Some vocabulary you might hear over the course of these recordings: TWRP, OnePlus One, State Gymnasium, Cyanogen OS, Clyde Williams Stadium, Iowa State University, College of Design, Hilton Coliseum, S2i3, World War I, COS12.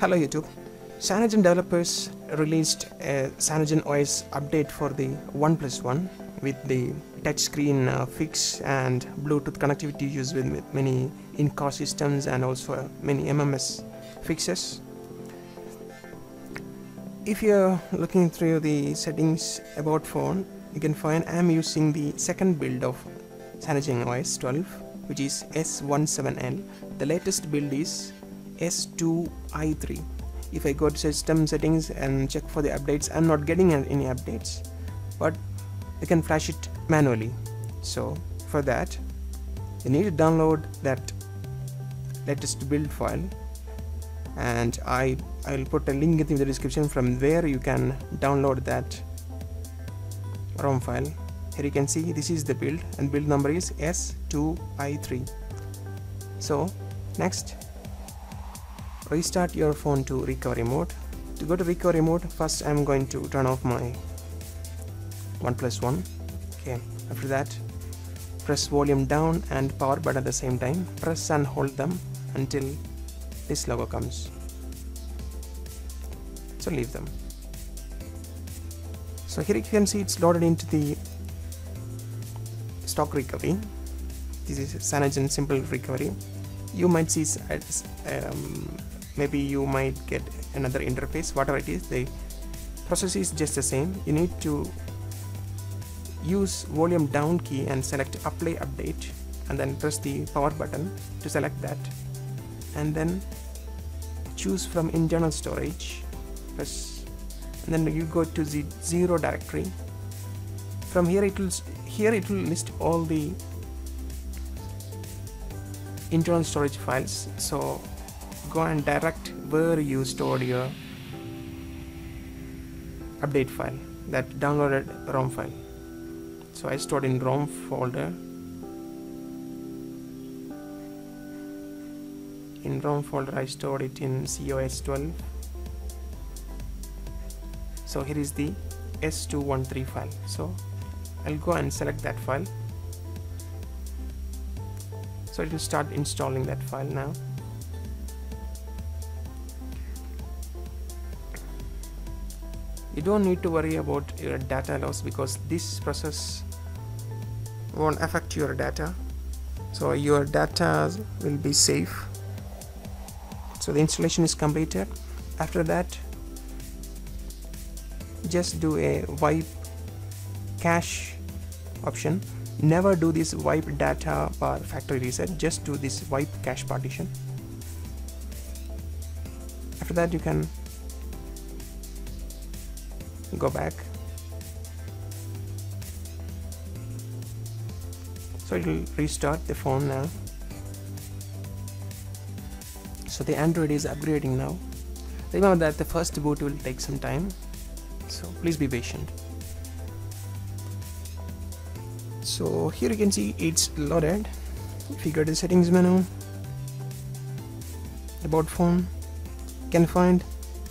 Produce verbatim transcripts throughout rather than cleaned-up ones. Hello YouTube. Cyanogen developers released a Cyanogen O S update for the OnePlus One with the touchscreen uh, fix and Bluetooth connectivity used with many in-car systems and also many M M S fixes. If you're looking through the settings about phone, you can find I am using the second build of Cyanogen O S twelve, which is S seventeen L. The latest build is S two i three. If I go to system settings and check for the updates, I'm not getting any updates, but you can flash it manually. So for that, you need to download that latest build file, and I I'll put a link in the description from where you can download that ROM file. Here you can see this is the build, and build number is S two i three. So next, restart your phone to recovery mode. To go to recovery mode, first I'm going to turn off my OnePlus One. Okay, after that, press volume down and power button at the same time. Press and hold them until this logo comes. So leave them. So here you can see it's loaded into the stock recovery. This is Cyanogen simple recovery. You might see um, maybe you might get another interface. Whatever it is, the process is just the same. You need to use volume down key and select apply update, and then press the power button to select that, and then choose from internal storage, press, and then you go to the zero directory. From here it will here it will list all the internal storage files, so go and direct where you stored your update file, that downloaded ROM file. So I stored in ROM folder. In ROM folder I stored it in C O S twelve. So here is the S two one three file, so I'll go and select that file. So it will start installing that file now. You don't need to worry about your data loss because this process won't affect your data, so your data will be safe. So the installation is completed. After that, just do a wipe cache option. Never do this wipe data or factory reset, just do this wipe cache partition. After that, you can go back. So it will restart the phone now. So the Android is upgrading now. Remember that the first boot will take some time, so please be patient. So here you can see it's loaded. If you go to the settings menu, about phone, you can find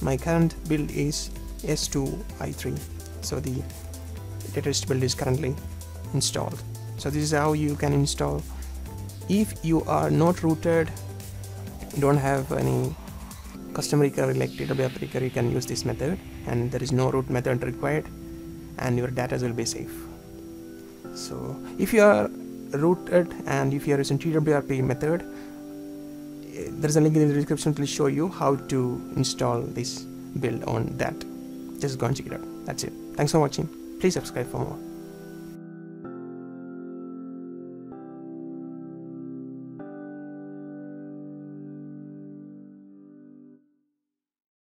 my current build is S two i three. So the latest build is currently installed. So this is how you can install. If you are not rooted, you don't have any custom recovery like T W R P recovery, you can use this method, and there is no root method required, and your data will be safe. So if you are rooted and if you are using T W R P method, there is a link in the description to show you how to install this build on that. Just go and check it out. That's it. Thanks for watching. Please subscribe for more.